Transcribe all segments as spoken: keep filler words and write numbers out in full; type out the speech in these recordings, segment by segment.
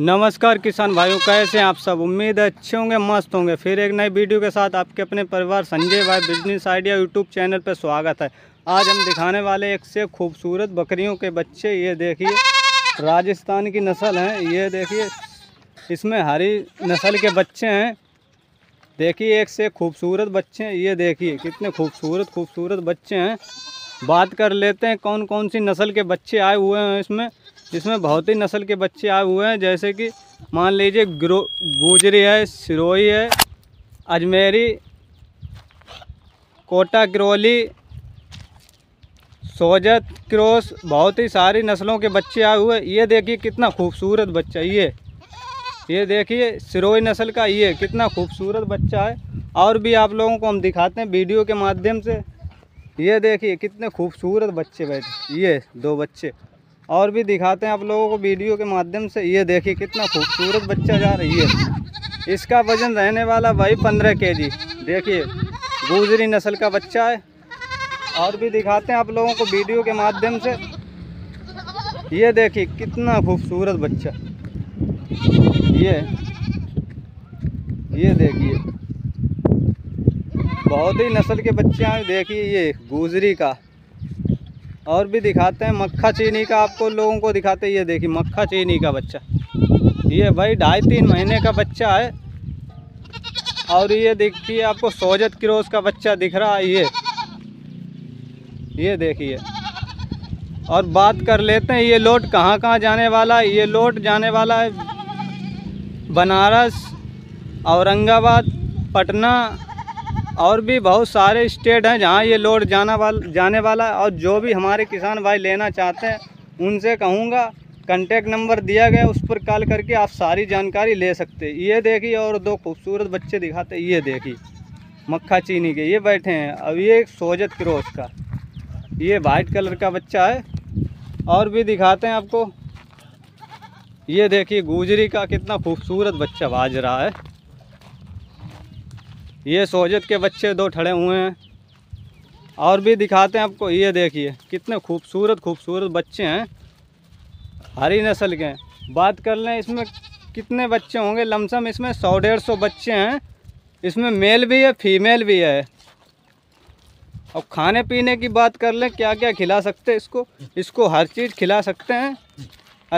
नमस्कार किसान भाइयों, कैसे हैं आप सब। उम्मीद है अच्छे होंगे, मस्त होंगे। फिर एक नई वीडियो के साथ आपके अपने परिवार संजय भाई बिजनेस आइडिया यूट्यूब चैनल पर स्वागत है। आज हम दिखाने वाले एक से खूबसूरत बकरियों के बच्चे, ये देखिए राजस्थान की नस्ल हैं। ये देखिए इसमें हरी नस्ल के बच्चे हैं। देखिए एक से खूबसूरत बच्चे हैं। ये देखिए कितने खूबसूरत खूबसूरत बच्चे हैं। बात कर लेते हैं कौन कौन सी नस्ल के बच्चे आए हुए हैं इसमें, जिसमें बहुत ही नस्ल के बच्चे आए हुए हैं। जैसे कि मान लीजिए गुजरी है, सिरोही है, अजमेरी, कोटाकरोली, सोजत क्रॉस, बहुत ही सारी नस्लों के बच्चे आए हुए हैं। ये देखिए कितना खूबसूरत बच्चा, ये ये देखिए सिरोही नस्ल का, ये कितना खूबसूरत बच्चा है। और भी आप लोगों को हम दिखाते हैं वीडियो के माध्यम से। ये देखिए कितने खूबसूरत बच्चे बैठे, ये दो बच्चे और भी दिखाते हैं आप लोगों को वीडियो के माध्यम से। ये देखिए कितना खूबसूरत बच्चा जा रही है। इसका वजन रहने वाला भाई पंद्रह केजी। देखिए गुजरी नस्ल का बच्चा है। और भी दिखाते हैं आप लोगों को वीडियो के माध्यम से। ये देखिए कितना खूबसूरत बच्चा, ये ये देखिए बहुत ही नस्ल के बच्चे हैं। देखिए ये गुजरी का। और भी दिखाते हैं मक्खा चीनी का, आपको लोगों को दिखाते हैं। ये देखिए मक्खा चीनी का बच्चा, ये भाई ढाई तीन महीने का बच्चा है। और ये देखिए आपको सोजत क्रॉस का बच्चा दिख रहा है, ये ये देखिए। और बात कर लेते हैं ये लोट कहाँ कहाँ जाने वाला है। ये लोट जाने वाला है बनारस, औरंगाबाद, पटना और भी बहुत सारे स्टेट हैं जहां ये लोड जाना वाला जाने वाला है। और जो भी हमारे किसान भाई लेना चाहते हैं उनसे कहूँगा, कांटेक्ट नंबर दिया गया उस पर कॉल करके आप सारी जानकारी ले सकते हैं। ये देखिए और दो खूबसूरत बच्चे दिखाते हैं। ये देखिए मक्खा चीनी के ये बैठे हैं। अब ये सोजत क्रॉस का, ये वाइट कलर का बच्चा है। और भी दिखाते हैं आपको। ये देखिए गुजरी का कितना खूबसूरत बच्चा बाज रहा है। ये सोजत के बच्चे दो ठड़े हुए हैं। और भी दिखाते हैं आपको। ये देखिए कितने खूबसूरत खूबसूरत बच्चे हैं, हरी नस्ल के हैं। बात कर लें इसमें कितने बच्चे होंगे, लमसम इसमें सौ डेढ़ सौ बच्चे हैं। इसमें मेल भी है, फीमेल भी है। और खाने पीने की बात कर लें, क्या क्या खिला सकते हैं इसको, इसको हर चीज़ खिला सकते हैं।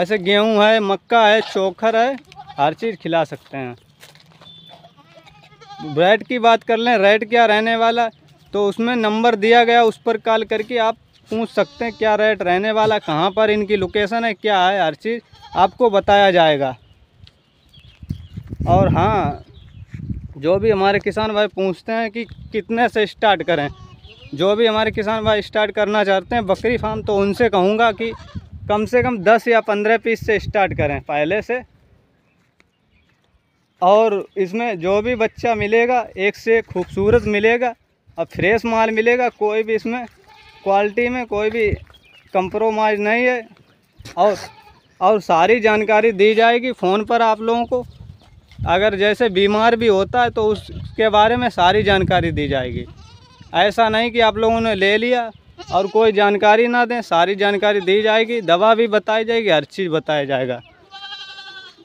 ऐसे गेहूँ है, मक्का है, चोखर है, हर चीज़ खिला सकते हैं। रेट की बात कर लें, रेट क्या रहने वाला तो उसमें नंबर दिया गया उस पर कॉल करके आप पूछ सकते हैं क्या रेट रहने वाला, कहाँ पर इनकी लोकेशन है, क्या है, हर चीज़ आपको बताया जाएगा। और हाँ, जो भी हमारे किसान भाई पूछते हैं कि कितने से स्टार्ट करें, जो भी हमारे किसान भाई स्टार्ट करना चाहते हैं बकरी फार्म, तो उनसे कहूँगा कि कम से कम दस या पंद्रह पीस से स्टार्ट करें पहले से। और इसमें जो भी बच्चा मिलेगा एक से खूबसूरत मिलेगा और फ्रेश माल मिलेगा। कोई भी इसमें क्वालिटी में कोई भी कंप्रोमाइज़ नहीं है। और और सारी जानकारी दी जाएगी फ़ोन पर आप लोगों को। अगर जैसे बीमार भी होता है तो उसके बारे में सारी जानकारी दी जाएगी। ऐसा नहीं कि आप लोगों ने ले लिया और कोई जानकारी ना दें, सारी जानकारी दी जाएगी, दवा भी बताई जाएगी, हर चीज़ बताया जाएगा।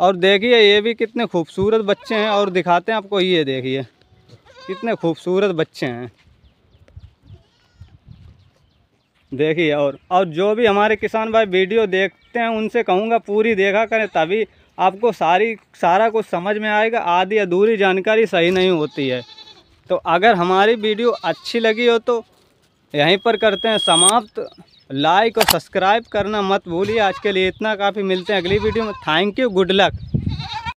और देखिए ये भी कितने खूबसूरत बच्चे हैं। और दिखाते हैं आपको। ये देखिए कितने खूबसूरत बच्चे हैं। देखिए और और जो भी हमारे किसान भाई वीडियो देखते हैं उनसे कहूँगा पूरी देखा करें, तभी आपको सारी सारा कुछ समझ में आएगा। आधी अधूरी जानकारी सही नहीं होती है। तो अगर हमारी वीडियो अच्छी लगी हो तो यहीं पर करते हैं समाप्त। लाइक और सब्सक्राइब करना मत भूलिए। आज के लिए इतना काफ़ी, मिलते हैं अगली वीडियो में। Thank you, good luck.